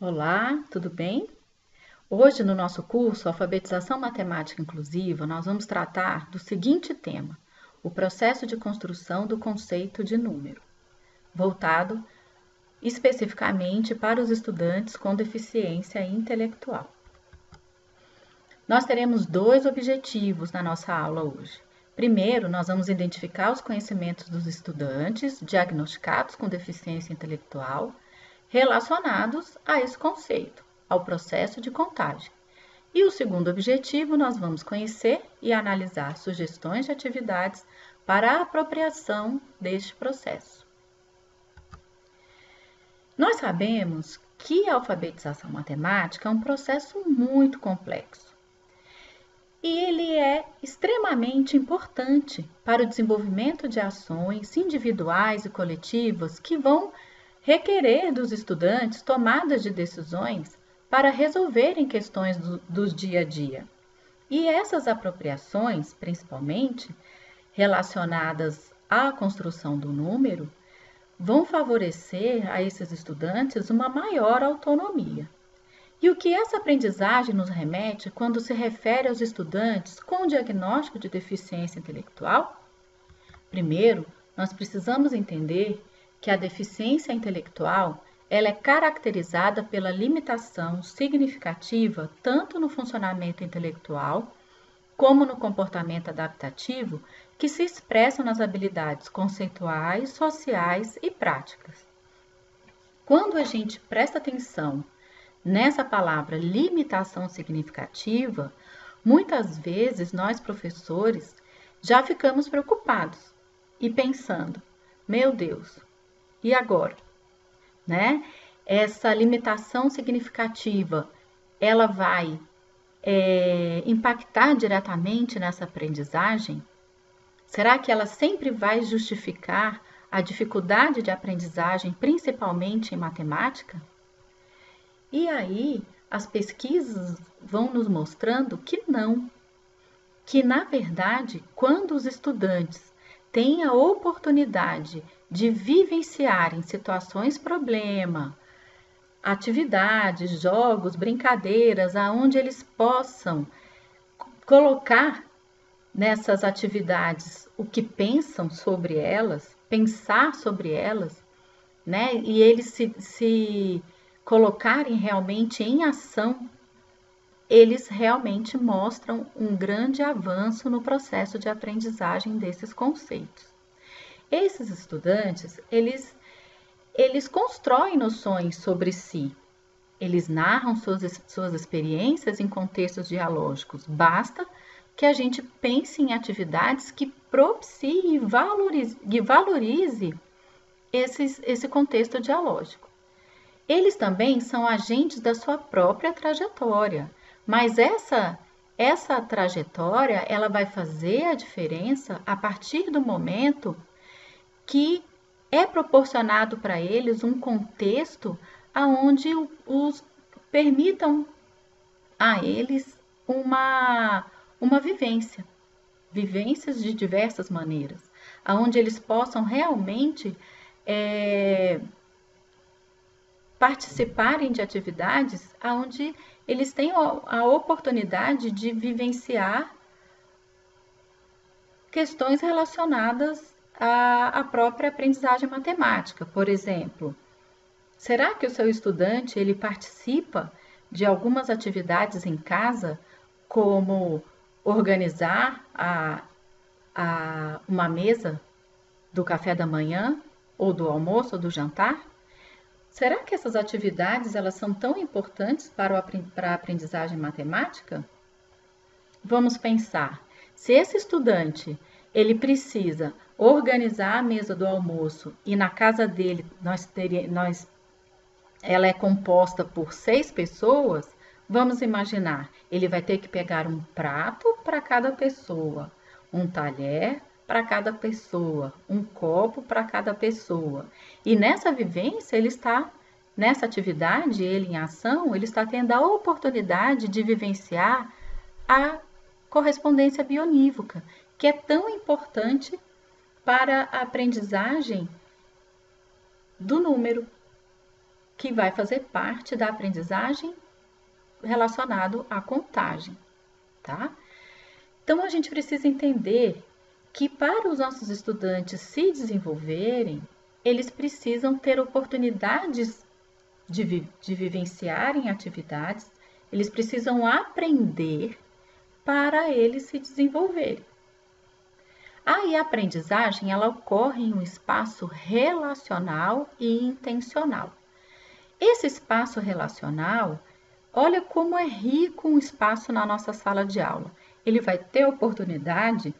Olá, tudo bem? Hoje, no nosso curso Alfabetização Matemática Inclusiva, nós vamos tratar do seguinte tema, o processo de construção do conceito de número, voltado especificamente para os estudantes com deficiência intelectual. Nós teremos dois objetivos na nossa aula hoje. Primeiro, nós vamos identificar os conhecimentos dos estudantes diagnosticados com deficiência intelectual relacionados a esse conceito, ao processo de contagem. E o segundo objetivo, nós vamos conhecer e analisar sugestões de atividades para a apropriação deste processo. Nós sabemos que a alfabetização matemática é um processo muito complexo. E ele é extremamente importante para o desenvolvimento de ações individuais e coletivas que vão requerer dos estudantes tomadas de decisões para resolverem questões do dia a dia. E essas apropriações, principalmente relacionadas à construção do número, vão favorecer a esses estudantes uma maior autonomia. E o que essa aprendizagem nos remete quando se refere aos estudantes com diagnóstico de deficiência intelectual? Primeiro, nós precisamos entender que a deficiência intelectual ela é caracterizada pela limitação significativa tanto no funcionamento intelectual como no comportamento adaptativo que se expressam nas habilidades conceituais, sociais e práticas. Quando a gente presta atenção nessa palavra limitação significativa, muitas vezes nós professores já ficamos preocupados e pensando, meu Deus, e agora? Né? Essa limitação significativa, ela vai impactar diretamente nessa aprendizagem? Será que ela sempre vai justificar a dificuldade de aprendizagem, principalmente em matemática? E aí, as pesquisas vão nos mostrando que não. Que, na verdade, quando os estudantes têm a oportunidade de vivenciarem situações problema, atividades, jogos, brincadeiras, aonde eles possam colocar nessas atividades o que pensam sobre elas, pensar sobre elas, né? E eles se colocarem realmente em ação, eles realmente mostram um grande avanço no processo de aprendizagem desses conceitos. Esses estudantes, eles constroem noções sobre si, eles narram suas experiências em contextos dialógicos, basta que a gente pense em atividades que propiciem e valorize esse contexto dialógico. Eles também são agentes da sua própria trajetória, mas essa trajetória ela vai fazer a diferença a partir do momento que é proporcionado para eles um contexto onde os permitam a eles uma vivência, vivências de diversas maneiras, onde eles possam realmente participarem de atividades onde eles têm a oportunidade de vivenciar questões relacionadas à própria aprendizagem matemática. Por exemplo, será que o seu estudante ele participa de algumas atividades em casa, como organizar uma mesa do café da manhã, ou do almoço, ou do jantar? Será que essas atividades elas são tão importantes para a aprendizagem matemática? Vamos pensar, se esse estudante ele precisa organizar a mesa do almoço e na casa dele ela é composta por 6 pessoas, vamos imaginar, ele vai ter que pegar um prato para cada pessoa, um talher para cada pessoa, um copo para cada pessoa. E nessa vivência, nessa atividade, ele em ação, ele está tendo a oportunidade de vivenciar a correspondência bionívoca, que é tão importante para a aprendizagem do número, que vai fazer parte da aprendizagem relacionado à contagem, tá? Então, a gente precisa entender que para os nossos estudantes se desenvolverem, eles precisam ter oportunidades de vivenciarem atividades, eles precisam aprender para eles se desenvolverem. Aí, a aprendizagem, ela ocorre em um espaço relacional e intencional. Esse espaço relacional, olha como é rico um espaço na nossa sala de aula. Ele vai ter oportunidade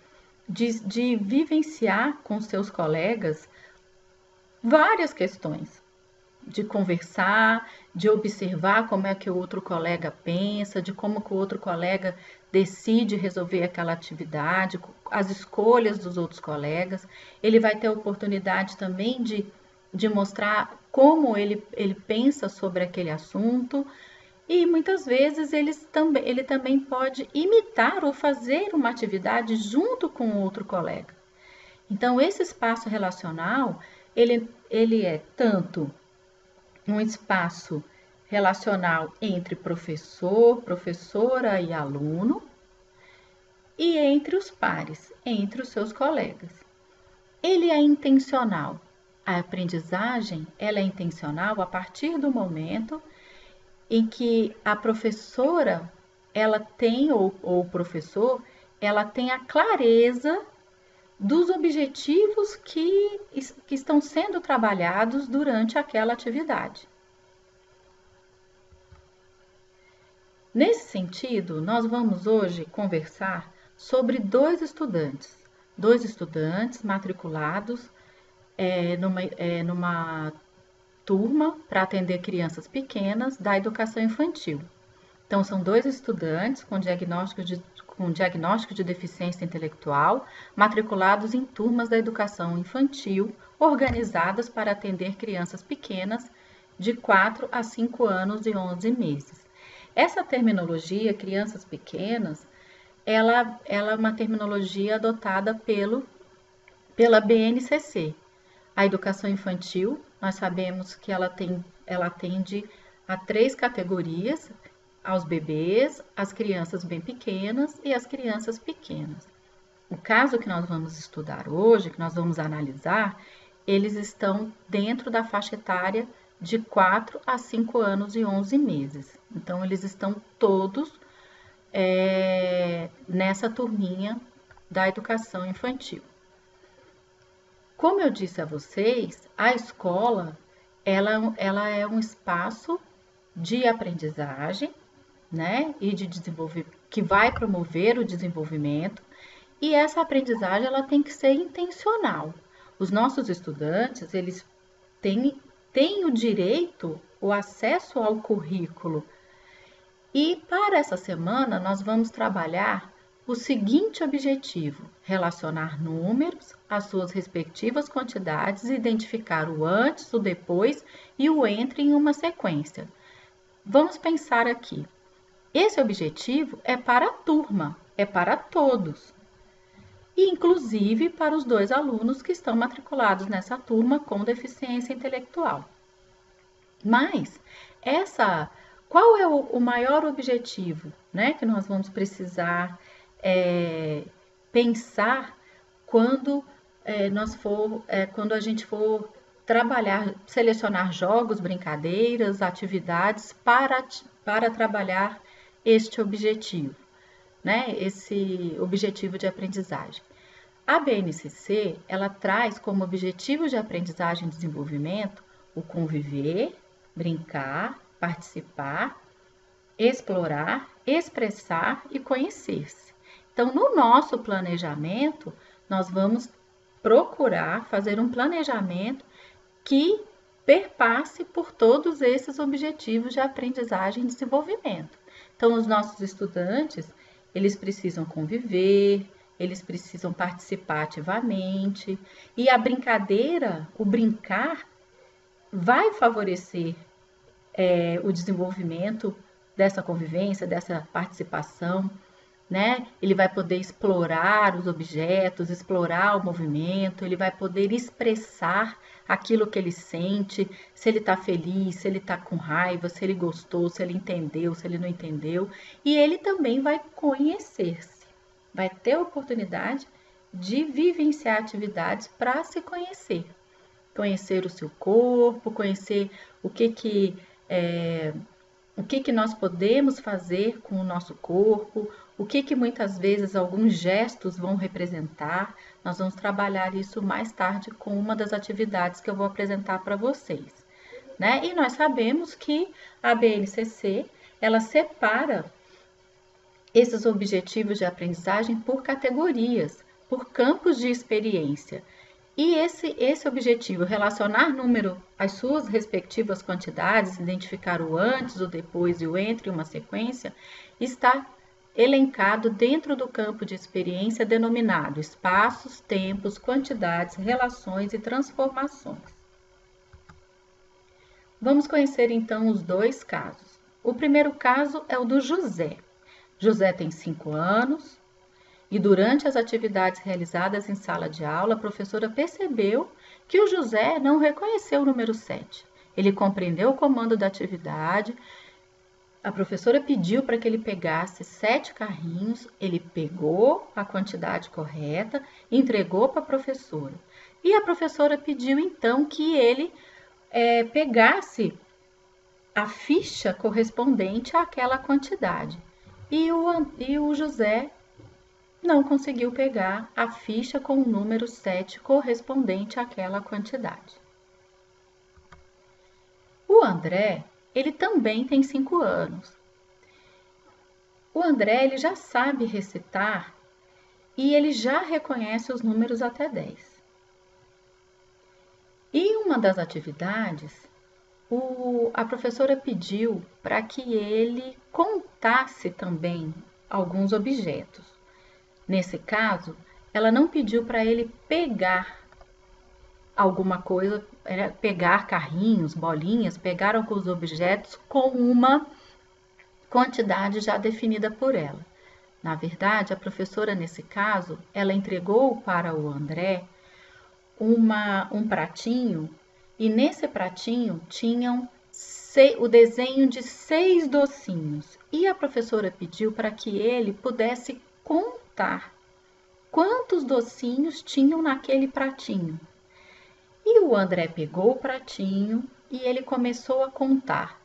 de vivenciar com seus colegas várias questões, de conversar, de observar como é que o outro colega pensa, de como que o outro colega decide resolver aquela atividade, as escolhas dos outros colegas. Ele vai ter oportunidade também de mostrar como ele pensa sobre aquele assunto. E muitas vezes ele também pode imitar ou fazer uma atividade junto com outro colega. Então, esse espaço relacional, ele é tanto um espaço relacional entre professor, professora e aluno, e entre os pares, entre os seus colegas. Ele é intencional. A aprendizagem, ela é intencional a partir do momento em que a professora, ela tem, ou o professor, ela tem a clareza dos objetivos que estão sendo trabalhados durante aquela atividade. Nesse sentido, nós vamos hoje conversar sobre dois estudantes matriculados numa turma para atender crianças pequenas da educação infantil. Então, são dois estudantes com diagnóstico de deficiência intelectual, matriculados em turmas da educação infantil, organizadas para atender crianças pequenas de 4 a 5 anos e 11 meses. Essa terminologia, crianças pequenas, ela é uma terminologia adotada pela BNCC. A educação infantil, nós sabemos que ela atende a 3 categorias: aos bebês, às crianças bem pequenas e às crianças pequenas. O caso que nós vamos estudar hoje, que nós vamos analisar, eles estão dentro da faixa etária de 4 a 5 anos e 11 meses. Então, eles estão todos nessa turminha da educação infantil. Como eu disse a vocês, a escola ela é um espaço de aprendizagem, né, e de desenvolvimento, que vai promover o desenvolvimento, e essa aprendizagem ela tem que ser intencional. Os nossos estudantes, eles têm o direito, o acesso ao currículo. E para essa semana nós vamos trabalhar o seguinte objetivo: relacionar números, as suas respectivas quantidades, identificar o antes, o depois e o entre em uma sequência. Vamos pensar aqui. Esse objetivo é para a turma, é para todos, e inclusive para os 2 alunos que estão matriculados nessa turma com deficiência intelectual. Mas qual é o maior objetivo, né, que nós vamos precisar pensar quando quando a gente for trabalhar, selecionar jogos, brincadeiras, atividades para trabalhar este objetivo, né? Esse objetivo de aprendizagem. A BNCC, ela traz como objetivo de aprendizagem e desenvolvimento o conviver, brincar, participar, explorar, expressar e conhecer-se. Então, no nosso planejamento, nós vamos procurar fazer um planejamento que perpasse por todos esses objetivos de aprendizagem e desenvolvimento. Então, os nossos estudantes, eles precisam conviver, eles precisam participar ativamente, e a brincadeira, o brincar, vai favorecer o desenvolvimento dessa convivência, dessa participação, né? Ele vai poder explorar os objetos, explorar o movimento, ele vai poder expressar aquilo que ele sente, se ele está feliz, se ele está com raiva, se ele gostou, se ele entendeu, se ele não entendeu. E ele também vai conhecer-se, vai ter a oportunidade de vivenciar atividades para se conhecer. Conhecer o seu corpo, conhecer o que nós podemos fazer com o nosso corpo, o que muitas vezes alguns gestos vão representar. Nós vamos trabalhar isso mais tarde com uma das atividades que eu vou apresentar para vocês, né? E nós sabemos que a BNCC, ela separa esses objetivos de aprendizagem por categorias, por campos de experiência. E esse objetivo, relacionar número às suas respectivas quantidades, identificar o antes, o depois e o entre uma sequência, está elencado dentro do campo de experiência denominado espaços, tempos, quantidades, relações e transformações. Vamos conhecer então os dois casos. O primeiro caso é o do José. José tem 5 anos. E durante as atividades realizadas em sala de aula, a professora percebeu que o José não reconheceu o número 7. Ele compreendeu o comando da atividade, a professora pediu para que ele pegasse 7 carrinhos, ele pegou a quantidade correta, entregou para a professora. E a professora pediu então que ele pegasse a ficha correspondente àquela quantidade. E o José não conseguiu pegar a ficha com o número 7 correspondente àquela quantidade. O André, ele também tem 5 anos. O André, ele já sabe recitar e ele já reconhece os números até 10. Em uma das atividades, a professora pediu para que ele contasse também alguns objetos. Nesse caso, ela não pediu para ele pegar alguma coisa, pegar carrinhos, bolinhas, pegar alguns objetos com uma quantidade já definida por ela. Na verdade, a professora, nesse caso, ela entregou para o André um pratinho e nesse pratinho tinham o desenho de 6 docinhos. E a professora pediu para que ele pudesse contar quantos docinhos tinham naquele pratinho. E o André pegou o pratinho e ele começou a contar.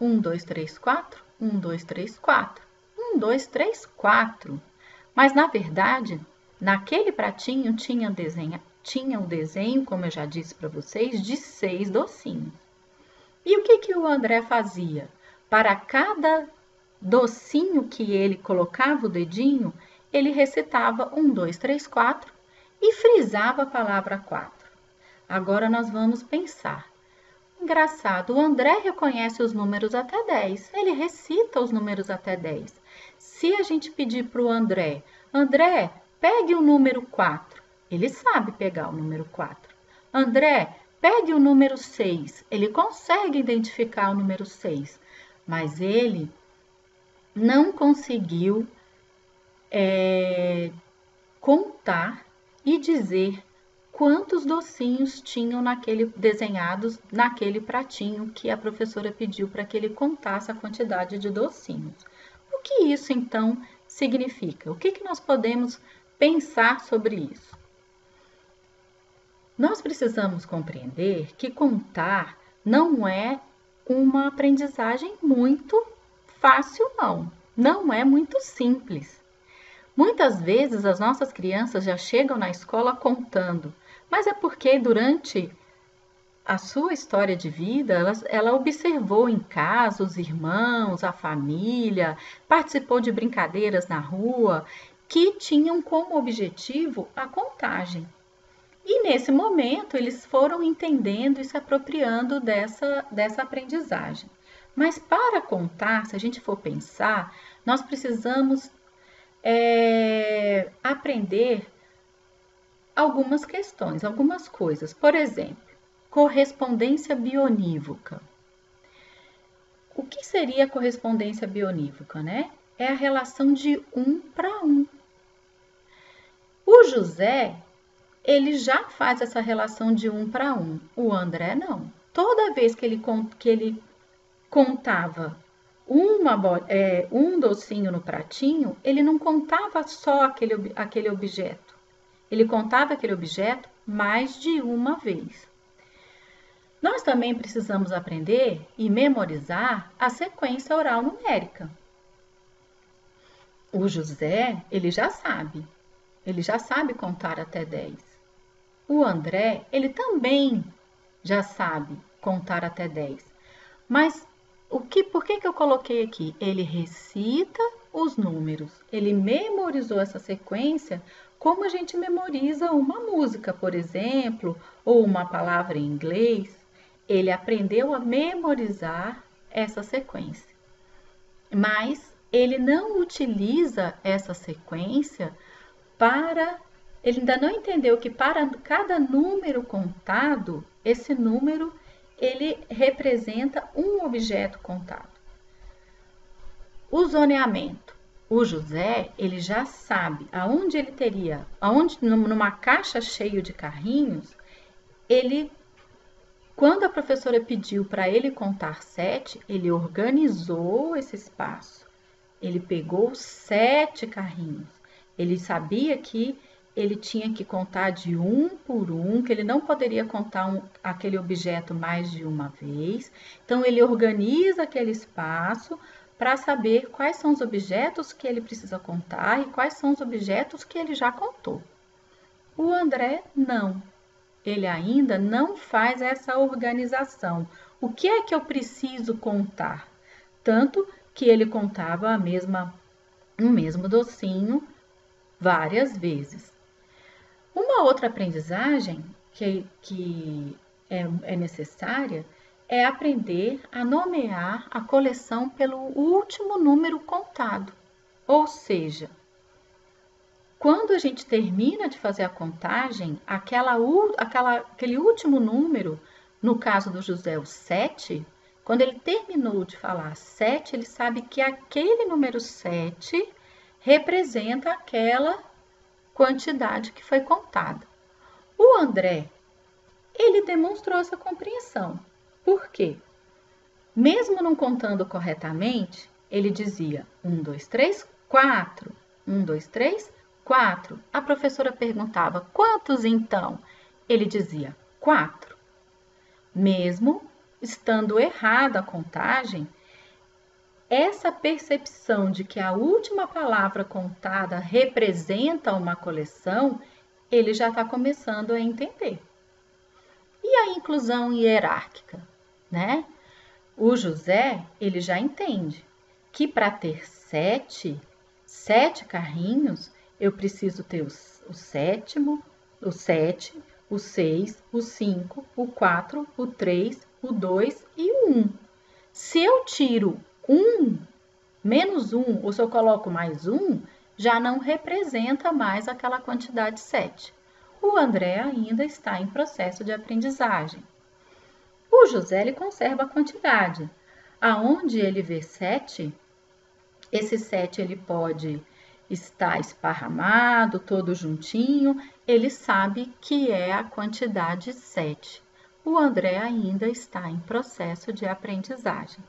1, 2, 3, 4, 1, 2, 3, 4, 1, 2, 3, 4. Mas, na verdade, naquele pratinho tinha um desenho, como eu já disse para vocês, de 6 docinhos. E o que o André fazia? Para cada docinho que ele colocava o dedinho, ele recitava 1, 2, 3, 4 e frisava a palavra 4. Agora nós vamos pensar. Engraçado, o André reconhece os números até 10, ele recita os números até 10. Se a gente pedir para o André, André, pegue o número 4, ele sabe pegar o número 4. André, pegue o número 6, ele consegue identificar o número 6, mas ele não conseguiu contar e dizer quantos docinhos tinham desenhados naquele pratinho que a professora pediu para que ele contasse a quantidade de docinhos. O que isso então significa? O que nós podemos pensar sobre isso? Nós precisamos compreender que contar não é uma aprendizagem muito fácil, não é muito simples. Muitas vezes as nossas crianças já chegam na escola contando, mas é porque durante a sua história de vida, ela observou em casa os irmãos, a família, participou de brincadeiras na rua, que tinham como objetivo a contagem. E nesse momento eles foram entendendo e se apropriando dessa aprendizagem. Mas para contar, se a gente for pensar, nós precisamos aprender algumas questões, algumas coisas. Por exemplo, correspondência bionívoca. O que seria correspondência bionívoca, né? é a relação de 1 para 1. O José, ele já faz essa relação de 1 para 1. O André não. Toda vez que ele contava um docinho no pratinho, ele não contava só aquele objeto. Ele contava aquele objeto mais de uma vez. Nós também precisamos aprender e memorizar a sequência oral numérica. O José, ele já sabe contar até 10. O André, ele também já sabe contar até 10. Mas por que eu coloquei aqui? Ele recita os números. Ele memorizou essa sequência como a gente memoriza uma música, por exemplo, ou uma palavra em inglês. Ele aprendeu a memorizar essa sequência, mas ele não utiliza essa sequência ele ainda não entendeu que para cada número contado, esse número, ele representa um objeto contado. O zoneamento. O José, ele já sabe aonde ele teria, numa caixa cheia de carrinhos, quando a professora pediu para ele contar 7, ele organizou esse espaço. Ele pegou 7 carrinhos. Ele sabia que ele tinha que contar de 1 por 1, que ele não poderia contar aquele objeto mais de uma vez. Então, ele organiza aquele espaço para saber quais são os objetos que ele precisa contar e quais são os objetos que ele já contou. O André, não. Ele ainda não faz essa organização. O que é que eu preciso contar? Tanto que ele contava o mesmo docinho várias vezes. Uma outra aprendizagem que é necessária é aprender a nomear a coleção pelo último número contado. Ou seja, quando a gente termina de fazer a contagem, aquele último número, no caso do José, o 7, quando ele terminou de falar 7, ele sabe que aquele número 7 representa aquela quantidade que foi contada. O André, ele demonstrou essa compreensão. Por quê? Mesmo não contando corretamente, ele dizia 1, 2, 3, 4, 1, 2, 3, 4. A professora perguntava, quantos então? Ele dizia, 4. Mesmo estando errada a contagem, essa percepção de que a última palavra contada representa uma coleção, ele já está começando a entender. E a inclusão hierárquica, né? O José, ele já entende que para ter 7 carrinhos, eu preciso ter o 7º, o 7, o 6, o 5, o 4, o 3, o 2 e o 1. Se eu tiro 1, menos 1, ou se eu coloco mais 1, já não representa mais aquela quantidade 7. O André ainda está em processo de aprendizagem. O José, ele conserva a quantidade. Aonde ele vê 7, esse 7 ele pode estar esparramado, todo juntinho, ele sabe que é a quantidade 7. O André ainda está em processo de aprendizagem.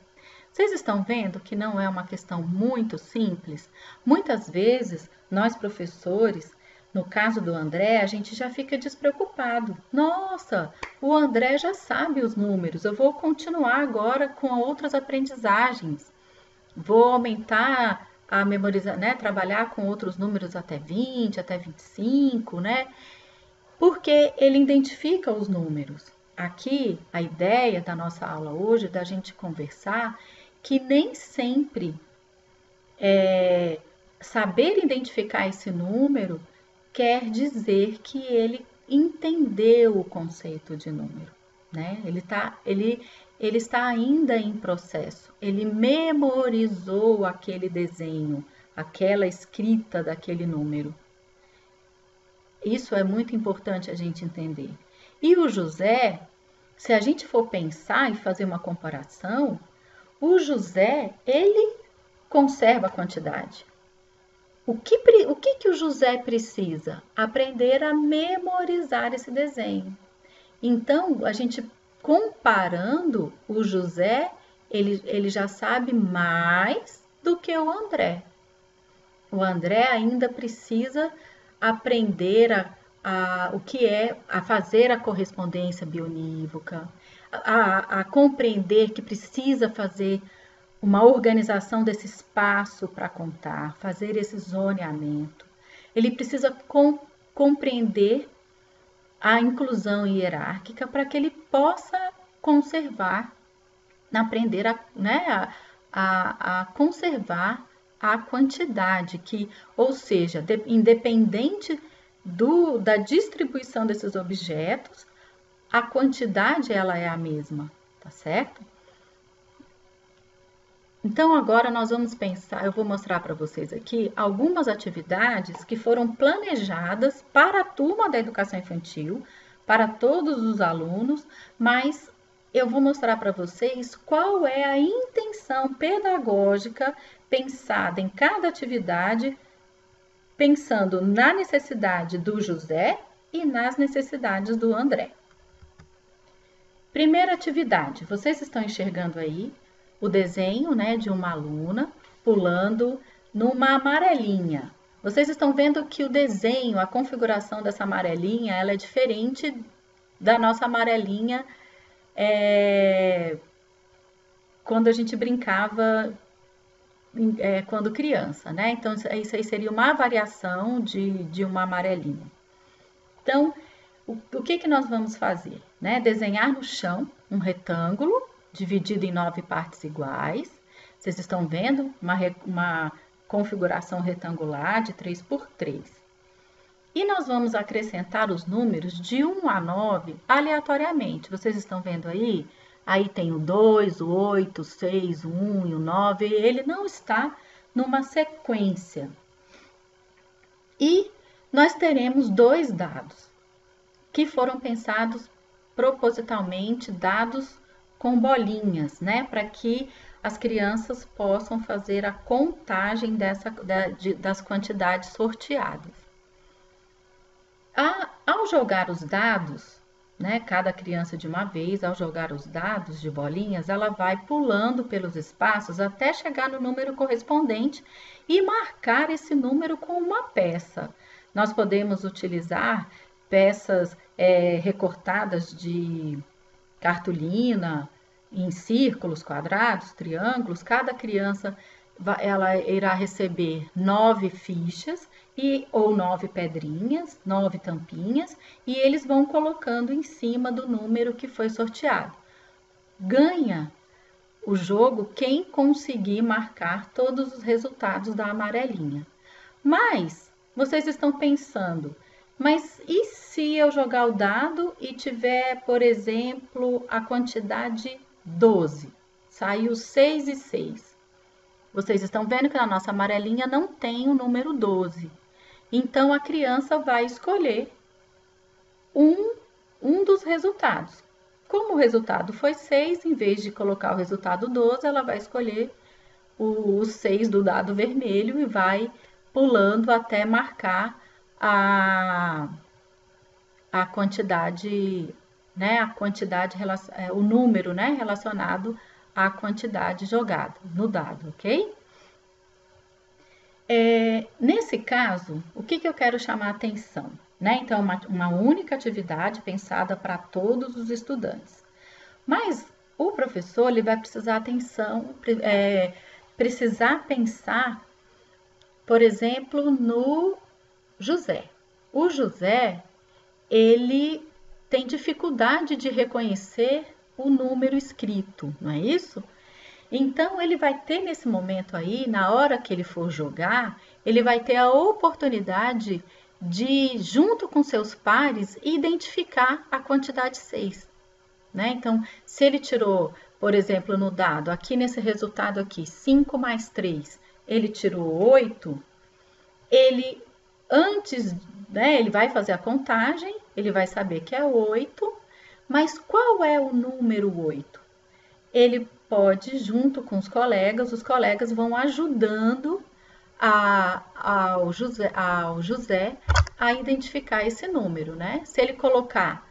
Vocês estão vendo que não é uma questão muito simples? Muitas vezes, nós professores, no caso do André, a gente já fica despreocupado. Nossa, o André já sabe os números, eu vou continuar agora com outras aprendizagens. Vou aumentar a memorizar, né? Trabalhar com outros números até 20, até 25, né? Porque ele identifica os números. Aqui, a ideia da nossa aula hoje, da gente conversar, que nem sempre saber identificar esse número quer dizer que ele entendeu o conceito de número, né? Ele está ainda em processo, ele memorizou aquele desenho, aquela escrita daquele número. Isso é muito importante a gente entender. E o José, se a gente for pensar e fazer uma comparação, o José, ele conserva a quantidade. O que o José precisa? Aprender a memorizar esse desenho. Então, a gente comparando o José, ele já sabe mais do que o André. O André ainda precisa aprender a fazer a correspondência bionívoca, a compreender que precisa fazer uma organização desse espaço para contar, fazer esse zoneamento. Ele precisa compreender a inclusão hierárquica para que ele possa conservar, aprender a conservar a quantidade, ou seja, independente da distribuição desses objetos, a quantidade ela é a mesma, tá certo? Então, agora nós vamos pensar, eu vou mostrar para vocês aqui algumas atividades que foram planejadas para a turma da educação infantil, para todos os alunos, mas eu vou mostrar para vocês qual é a intenção pedagógica pensada em cada atividade, pensando na necessidade do José e nas necessidades do André. Primeira atividade, vocês estão enxergando aí o desenho, de uma aluna pulando numa amarelinha. Vocês estão vendo que o desenho, a configuração dessa amarelinha, ela é diferente da nossa amarelinha quando a gente brincava quando criança, Então, isso aí seria uma variação de uma amarelinha. Então, o que nós vamos fazer? Desenhar no chão um retângulo dividido em 9 partes iguais. Vocês estão vendo uma configuração retangular de 3x3. E nós vamos acrescentar os números de 1 a 9 aleatoriamente. Vocês estão vendo aí? Aí tem o 2, o 8, o 6, o 1 e o 9. Ele não está numa sequência. E nós teremos 2 dados que foram pensados propositalmente, dados com bolinhas, para que as crianças possam fazer a contagem das quantidades sorteadas. Ao jogar os dados, cada criança de uma vez, ao jogar os dados de bolinhas, ela vai pulando pelos espaços até chegar no número correspondente e marcar esse número com uma peça. Nós podemos utilizar peças recortadas de cartolina, em círculos, quadrados, triângulos. Cada criança ela irá receber 9 fichas ou 9 pedrinhas, 9 tampinhas, e eles vão colocando em cima do número que foi sorteado. Ganha o jogo quem conseguir marcar todos os resultados da amarelinha. Mas vocês estão pensando, mas e se eu jogar o dado e tiver, por exemplo, a quantidade 12? Saiu 6 e 6. Vocês estão vendo que na nossa amarelinha não tem o número 12. Então, a criança vai escolher um dos resultados. Como o resultado foi 6, em vez de colocar o resultado 12, ela vai escolher o 6 do dado vermelho e vai pulando até marcar a quantidade, o número, relacionado à quantidade jogada no dado, ok? Nesse caso, o que eu quero chamar a atenção? Então, uma única atividade pensada para todos os estudantes. Mas o professor ele vai precisar pensar, por exemplo, no José. O José, ele tem dificuldade de reconhecer o número escrito, não é isso? Então, ele vai ter nesse momento aí, na hora que ele for jogar, ele vai ter a oportunidade de, junto com seus pares, identificar a quantidade 6. Então, se ele tirou, por exemplo, no dado, aqui nesse resultado aqui, 5 mais 3, ele tirou 8, ele vai fazer a contagem, ele vai saber que é 8, mas qual é o número 8? Ele pode, junto com os colegas vão ajudando ao José a identificar esse número, né? Se ele colocar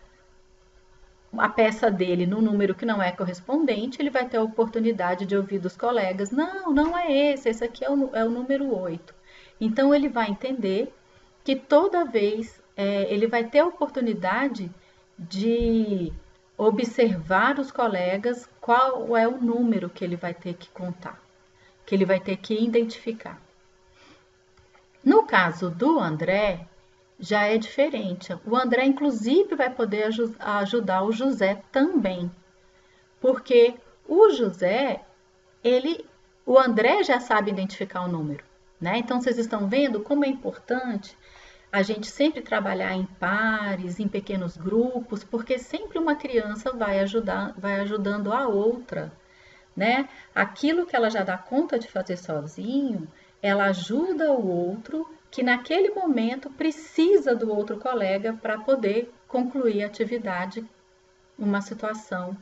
a peça dele no número que não é correspondente, ele vai ter a oportunidade de ouvir dos colegas, não, não é esse aqui é o número 8. Então, ele vai entender que toda vez ele vai ter a oportunidade de observar os colegas qual é o número que ele vai ter que contar, que ele vai ter que identificar. No caso do André, já é diferente. O André, inclusive, vai poder ajudar o José também, porque o José, o André já sabe identificar o número, né? Então, vocês estão vendo como é importante a gente sempre trabalhar em pares, em pequenos grupos, porque sempre uma criança vai ajudando a outra, né? Aquilo que ela já dá conta de fazer sozinho, ela ajuda o outro que naquele momento precisa do outro colega para poder concluir a atividade, uma situação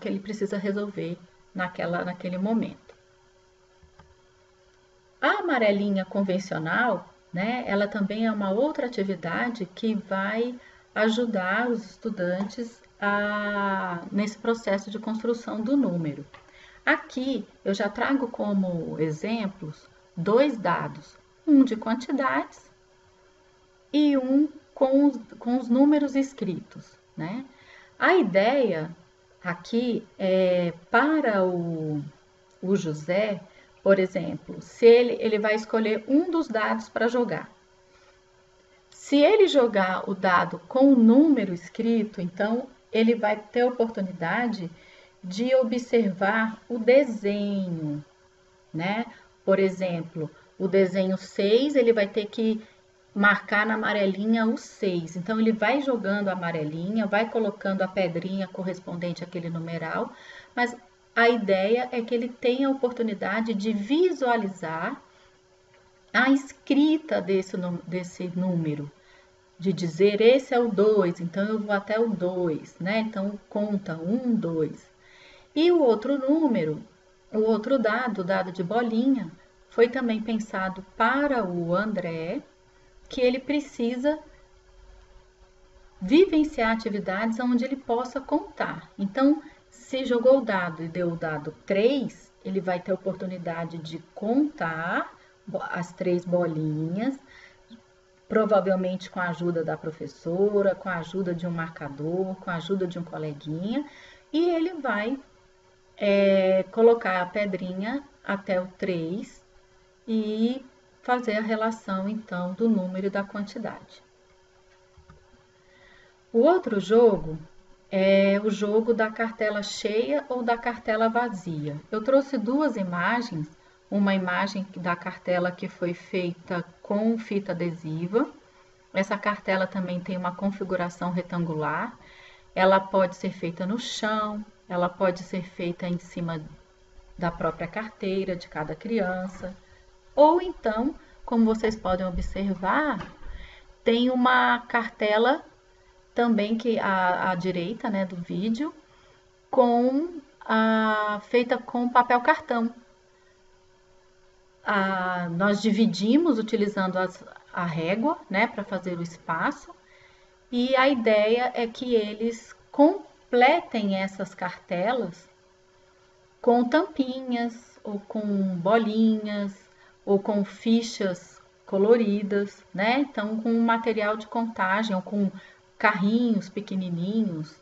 que ele precisa resolver naquele momento. A amarelinha convencional, né, ela também é uma outra atividade que vai ajudar os estudantes nesse processo de construção do número. Aqui eu já trago como exemplos dois dados, um de quantidades e um com os números escritos, né? A ideia aqui é para o José. Por exemplo, se ele vai escolher um dos dados para jogar. Se ele jogar o dado com o número escrito, então ele vai ter a oportunidade de observar o desenho, né? Por exemplo, o desenho 6, ele vai ter que marcar na amarelinha o 6. Então, ele vai jogando a amarelinha, vai colocando a pedrinha correspondente àquele numeral, mas a ideia é que ele tenha a oportunidade de visualizar a escrita desse número, de dizer esse é o 2, então eu vou até o 2, né? Então conta 1, 2. E o outro número, o outro dado, o dado de bolinha, foi também pensado para o André, que ele precisa vivenciar atividades onde ele possa contar. Então, se jogou o dado e deu o dado 3, ele vai ter a oportunidade de contar as 3 bolinhas, provavelmente com a ajuda da professora, com a ajuda de um marcador, com a ajuda de um coleguinha, e ele vai colocar a pedrinha até o 3 e fazer a relação, então, do número e da quantidade. O outro jogo é o jogo da cartela cheia ou da cartela vazia. Eu trouxe duas imagens, uma imagem da cartela que foi feita com fita adesiva. Essa cartela também tem uma configuração retangular. Ela pode ser feita no chão, ela pode ser feita em cima da própria carteira de cada criança. Ou então, como vocês podem observar, tem uma cartela também que à direita, né, do vídeo, feita com papel cartão. Nós dividimos utilizando a régua, né, para fazer o espaço, e a ideia é que eles completem essas cartelas com tampinhas, ou com bolinhas, ou com fichas coloridas, né? Então, com material de contagem, ou com carrinhos pequenininhos,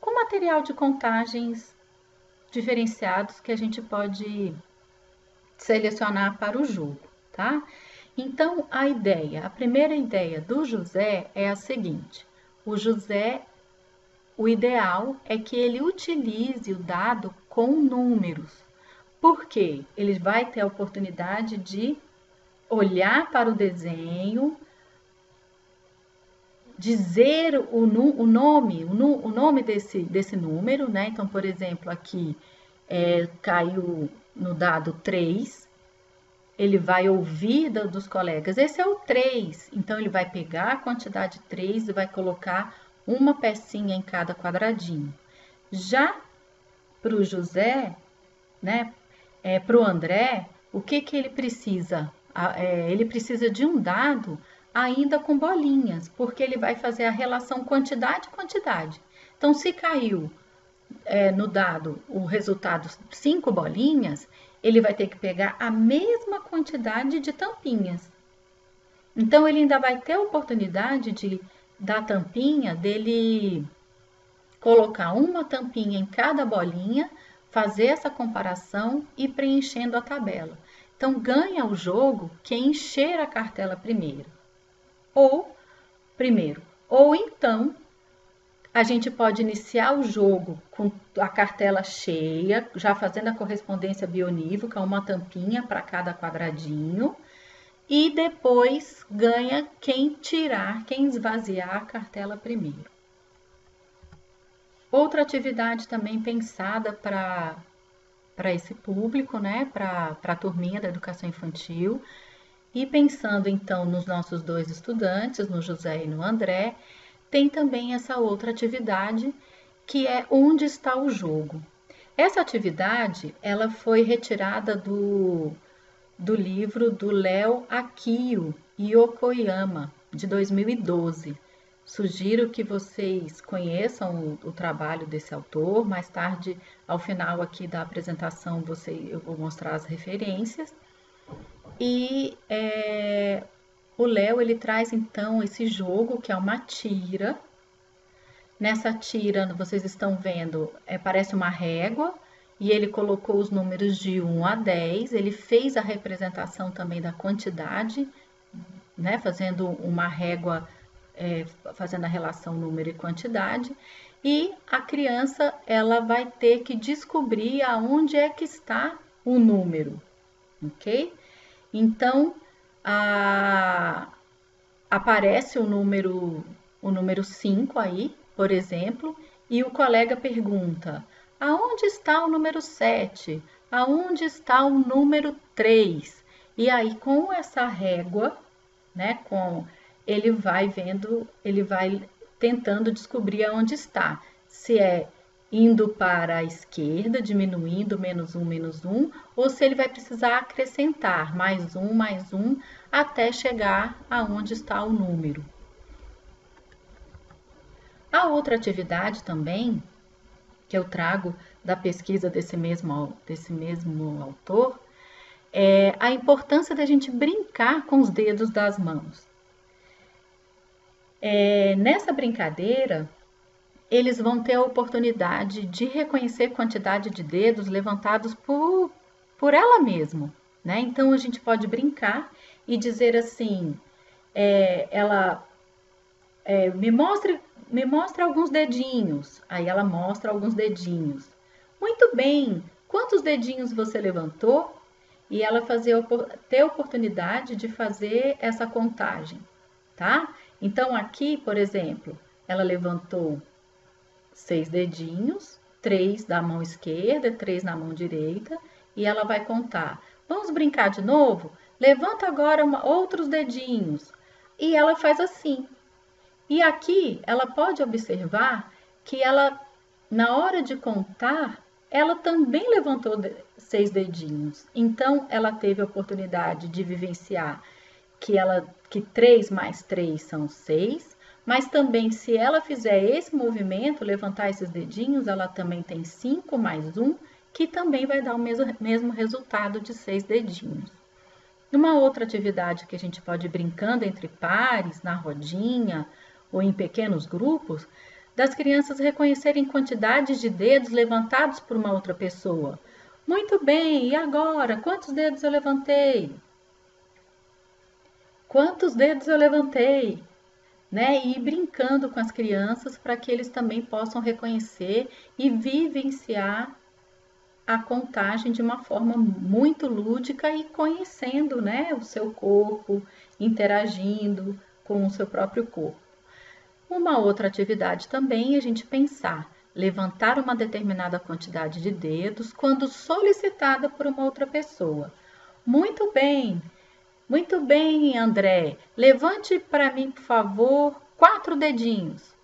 com material de contagens diferenciados que a gente pode selecionar para o jogo, tá? Então, a primeira ideia do José é a seguinte: o José, o ideal é que ele utilize o dado com números, porque ele vai ter a oportunidade de olhar para o desenho, dizer o nome desse número, né? Então, por exemplo, aqui caiu no dado 3, ele vai ouvir dos colegas, esse é o 3, então ele vai pegar a quantidade 3 e vai colocar uma pecinha em cada quadradinho. Já para o José, né, para o André, o que que ele precisa? Ele precisa de um dado ainda com bolinhas, porque ele vai fazer a relação quantidade-quantidade. Então, se caiu no dado o resultado 5 bolinhas, ele vai ter que pegar a mesma quantidade de tampinhas. Então, ele ainda vai ter a oportunidade da tampinha, dele colocar uma tampinha em cada bolinha, fazer essa comparação e preenchendo a tabela. Então, ganha o jogo quem encher a cartela primeiro. Ou então, a gente pode iniciar o jogo com a cartela cheia, já fazendo a correspondência bionívoca, uma tampinha para cada quadradinho. E depois ganha quem esvaziar a cartela primeiro. Outra atividade também pensada para esse público, né? Para a turminha da educação infantil. E pensando então nos nossos 2 estudantes, no José e no André, tem também essa outra atividade que é Onde Está o Jogo. Essa atividade ela foi retirada do livro do Léo Akio e Okoyama, de 2012. Sugiro que vocês conheçam o trabalho desse autor. Mais tarde, ao final aqui da apresentação, eu vou mostrar as referências. E o Léo, ele traz, então, esse jogo, que é uma tira. Nessa tira, vocês estão vendo, parece uma régua. E ele colocou os números de 1 a 10, ele fez a representação também da quantidade, né, fazendo uma régua, fazendo a relação número e quantidade. E a criança, ela vai ter que descobrir aonde é que está o número, ok? Então, aparece o número 5 aí, por exemplo, e o colega pergunta: aonde está o número 7? Aonde está o número 3? E aí, com essa régua, né, ele vai vendo, ele vai tentando descobrir aonde está. Se é indo para a esquerda, diminuindo, -1, -1, ou se ele vai precisar acrescentar +1, +1, até chegar aonde está o número. A outra atividade também, que eu trago da pesquisa desse mesmo autor, é a importância da gente brincar com os dedos das mãos. Nessa brincadeira, eles vão ter a oportunidade de reconhecer quantidade de dedos levantados por ela mesma, né? Então, a gente pode brincar e dizer assim, me mostra alguns dedinhos. Aí ela mostra alguns dedinhos. Muito bem, quantos dedinhos você levantou? E ela ter a oportunidade de fazer essa contagem, tá? Então, aqui, por exemplo, ela levantou 6 dedinhos, 3 da mão esquerda, 3 na mão direita, e ela vai contar. Vamos brincar de novo? Levanta agora outros dedinhos. E ela faz assim. E aqui, ela pode observar que ela, na hora de contar, ela também levantou 6 dedinhos. Então, ela teve a oportunidade de vivenciar que 3 mais 3 são 6, mas também, se ela fizer esse movimento, levantar esses dedinhos, ela também tem 5 mais 1, que também vai dar o mesmo resultado de 6 dedinhos. Uma outra atividade que a gente pode ir brincando entre pares, na rodinha, ou em pequenos grupos, das crianças reconhecerem quantidades de dedos levantados por uma outra pessoa. Muito bem, e agora? Quantos dedos eu levantei? Quantos dedos eu levantei? Né? E ir brincando com as crianças para que eles também possam reconhecer e vivenciar a contagem de uma forma muito lúdica e conhecendo, né, o seu corpo, interagindo com o seu próprio corpo. Uma outra atividade também é a gente pensar, levantar uma determinada quantidade de dedos quando solicitada por uma outra pessoa. Muito bem, André, levante para mim, por favor, 4 dedinhos.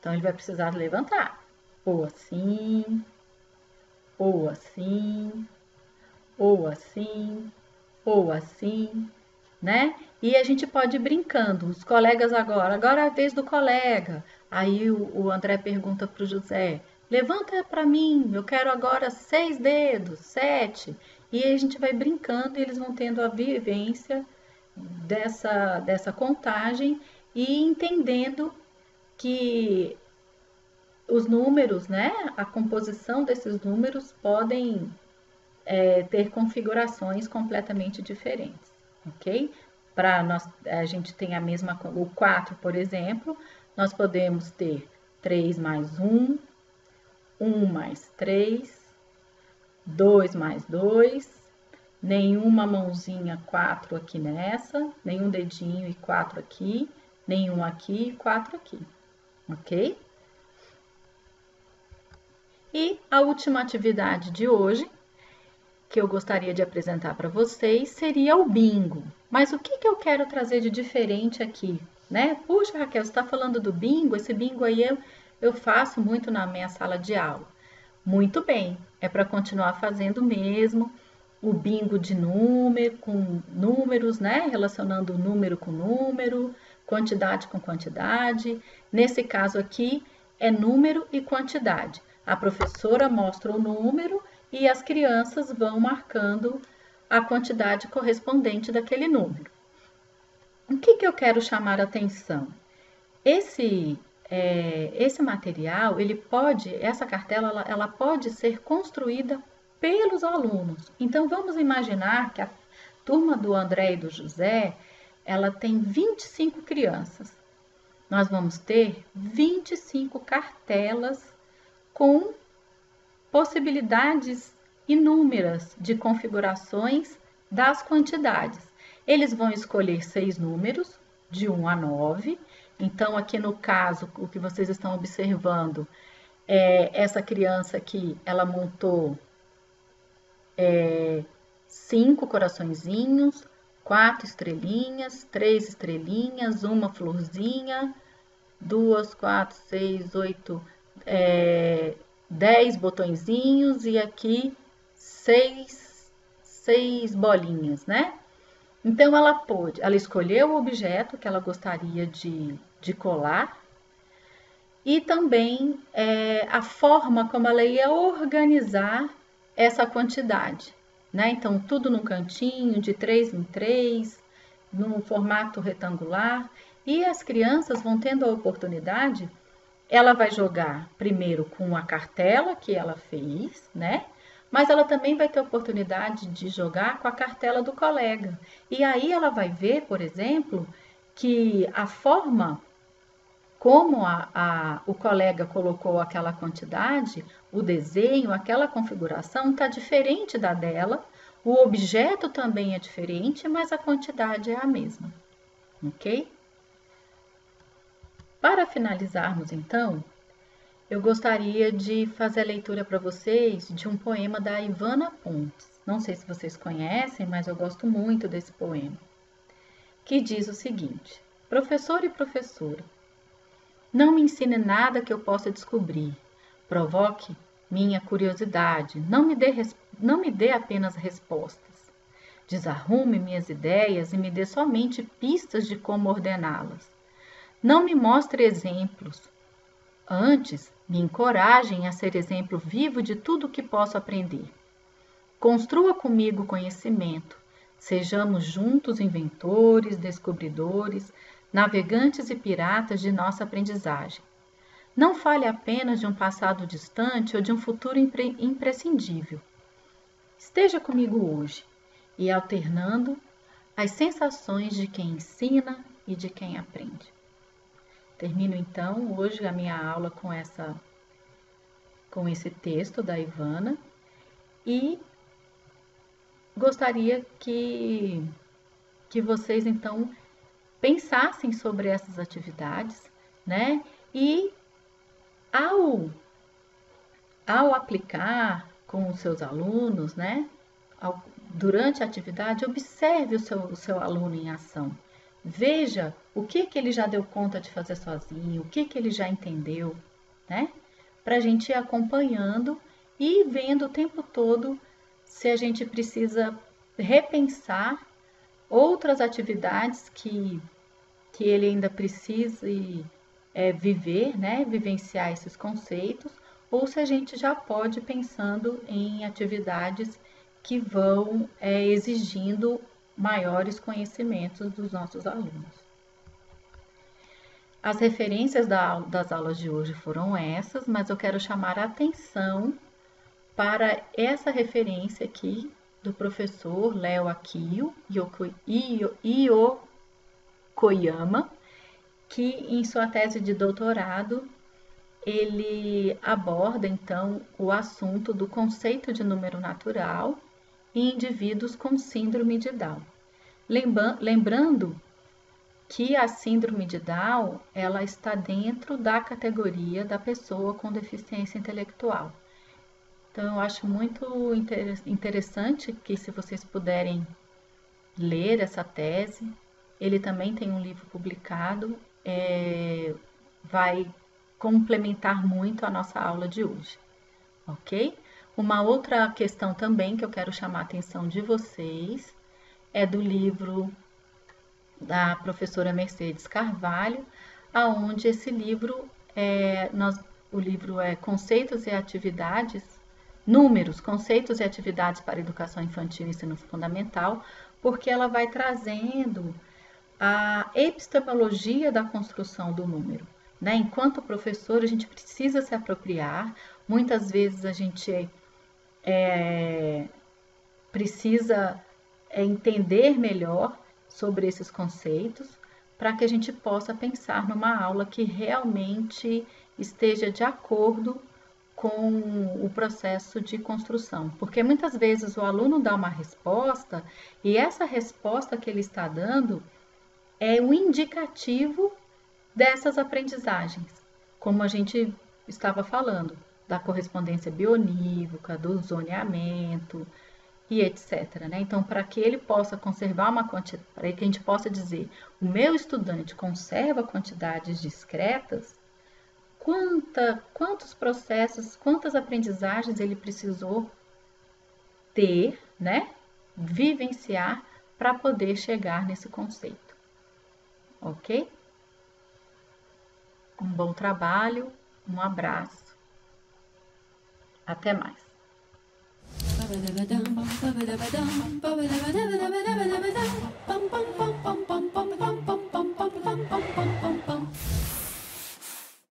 Então, ele vai precisar levantar, ou assim, ou assim, ou assim, ou assim, né? E a gente pode ir brincando, os colegas agora é a vez do colega. Aí o André pergunta para o José, levanta para mim, eu quero agora 6 dedos, 7. E a gente vai brincando e eles vão tendo a vivência dessa contagem e entendendo que os números, né, a composição desses números podem ter configurações completamente diferentes, ok? Para nós, a gente tem a mesma, o 4, por exemplo, nós podemos ter 3 mais 1, 1 mais 3, 2 mais 2, nenhuma mãozinha 4 aqui nessa, nenhum dedinho e 4 aqui, nenhum aqui e 4 aqui, ok? E a última atividade de hoje, que eu gostaria de apresentar para vocês, seria o bingo. Mas o que eu quero trazer de diferente aqui, né? Puxa, Raquel, você está falando do bingo? Esse bingo aí eu faço muito na minha sala de aula. Muito bem, é para continuar fazendo mesmo o bingo de número, com números, né? Relacionando número com número, quantidade com quantidade. Nesse caso aqui, é número e quantidade. A professora mostra o número e as crianças vão marcando a quantidade correspondente daquele número. O que eu quero chamar a atenção? Esse material, essa cartela, ela pode ser construída pelos alunos. Então, vamos imaginar que a turma do André e do José, ela tem 25 crianças. Nós vamos ter 25 cartelas com possibilidades inúmeras de configurações das quantidades. Eles vão escolher 6 números, de 1 a 9. Então, aqui no caso, o que vocês estão observando, essa criança aqui, ela montou 5 coraçõezinhos, 4 estrelinhas, 3 estrelinhas, 1 florzinha, 2, 4, 6, 8... 10 botõezinhos e aqui 6 bolinhas, né? Então, ela escolheu o objeto que ela gostaria de colar e também a forma como ela ia organizar essa quantidade, né? Então, tudo num cantinho, de 3 em 3, num formato retangular, e as crianças vão tendo a oportunidade. Ela vai jogar primeiro com a cartela que ela fez, né? Mas ela também vai ter a oportunidade de jogar com a cartela do colega. E aí ela vai ver, por exemplo, que a forma como o colega colocou aquela quantidade, o desenho, aquela configuração está diferente da dela. O objeto também é diferente, mas a quantidade é a mesma, ok? Para finalizarmos, então, eu gostaria de fazer a leitura para vocês de um poema da Ivana Pontes. Não sei se vocês conhecem, mas eu gosto muito desse poema, que diz o seguinte: Professor e professora, não me ensine nada que eu possa descobrir. Provoque minha curiosidade, não me dê apenas respostas. Desarrume minhas ideias e me dê somente pistas de como ordená-las. Não me mostre exemplos, antes me encorajem a ser exemplo vivo de tudo o que posso aprender. Construa comigo conhecimento, sejamos juntos inventores, descobridores, navegantes e piratas de nossa aprendizagem. Não fale apenas de um passado distante ou de um futuro imprescindível. Esteja comigo hoje e alternando as sensações de quem ensina e de quem aprende. Termino, então, hoje a minha aula com esse texto da Ivana e gostaria que vocês, então, pensassem sobre essas atividades, né? E ao aplicar com os seus alunos, né? Durante a atividade, observe o seu aluno em ação. Veja o que ele já deu conta de fazer sozinho, o que ele já entendeu, né? Para a gente ir acompanhando e vendo o tempo todo se a gente precisa repensar outras atividades que ele ainda precise viver, né? Vivenciar esses conceitos, ou se a gente já pode ir pensando em atividades que vão exigindo maiores conhecimentos dos nossos alunos. As referências das aulas de hoje foram essas, mas eu quero chamar a atenção para essa referência aqui do professor Léo Akio Yokoyama, que em sua tese de doutorado, ele aborda, então, o assunto do conceito de número natural em indivíduos com síndrome de Down. Lembrando que a síndrome de Down, ela está dentro da categoria da pessoa com deficiência intelectual. Então, eu acho muito interessante que, se vocês puderem ler essa tese, ele também tem um livro publicado, vai complementar muito a nossa aula de hoje, ok? Uma outra questão também que eu quero chamar a atenção de vocês é do livro da professora Mercedes Carvalho, aonde esse livro, o livro é Conceitos e Atividades, Números, Conceitos e Atividades para Educação Infantil e Ensino Fundamental, porque ela vai trazendo a epistemologia da construção do número. Né? Enquanto professor, a gente precisa se apropriar. Muitas vezes a gente precisa entender melhor sobre esses conceitos para que a gente possa pensar numa aula que realmente esteja de acordo com o processo de construção. Porque muitas vezes o aluno dá uma resposta e essa resposta que ele está dando é um indicativo dessas aprendizagens, como a gente estava falando, da correspondência bionívoca, do zoneamento e etc. Né? Então, para que ele possa conservar uma quantidade, para que a gente possa dizer, o meu estudante conserva quantidades discretas, quantos processos, quantas aprendizagens ele precisou ter, né? Vivenciar para poder chegar nesse conceito, ok? Um bom trabalho, um abraço, até mais.